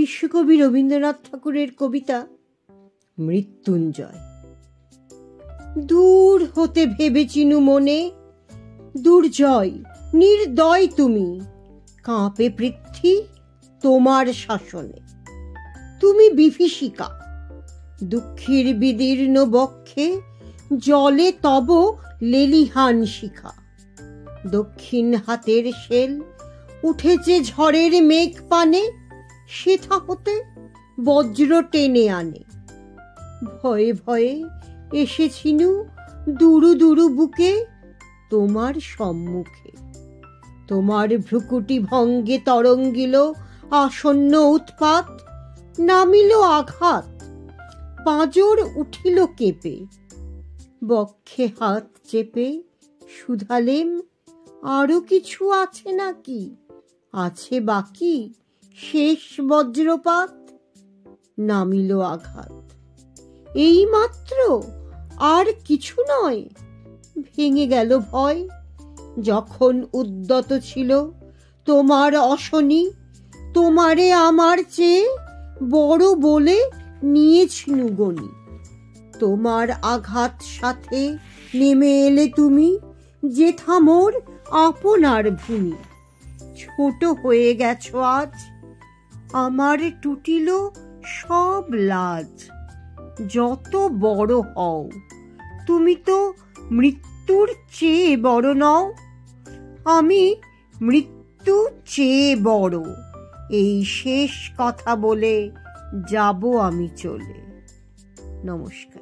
বিশ্বকবি রবীন্দ্রনাথ ঠাকুরের কবিতা মৃত্যুঞ্জয়। দূর হতে ভেবে চিনু মনে দুর্জয় নির্দয় তুমি, কাঁপে পৃথ্বী তোমার শাসনে। তুমি বিভীষিকা দুঃখীর বিদীর্ণ বক্ষে, জলে তব লেলিহান শিখা। দক্ষিণ হাতের শেল উঠেছে ঝড়ের মেঘ পানে, সেথা হতে বজ্র টেনে আনে। ভয়ে ভয়ে এসেছিনু দুরু দুরু বুকে তোমার সম্মুখে, তোমার ভ্রুকুটি ভঙ্গে তরঙ্গিল আসন্ন উৎপাত। নামিল আঘাত পাঁজর উঠিল কেঁপে, বক্ষে হাত চেপে সুধালেম আরো কিছু আছে নাকি, আছে বাকি শেষ বজ্রপাত। নামিল আঘাত এই মাত্র, আর কিছু নয়। ভেঙে গেল ভয় যখন উদ্যত ছিল তোমার অশনি, তোমারে আমার চেয়ে বড় বলে নিয়েছিনু গনি। তোমার আঘাত সাথে নেমে এলে তুমি, যেথা মোর আপনার ভূমি। ছোট হয়ে গেছ আজ আমার, টুটিল সব লাজ। যত বড় হও তুমি তো মৃত্যুর চেয়ে বড় নও। আমি মৃত্যু চেয়ে বড়, এই শেষ কথা বলে যাব আমি চলে। নমস্কার।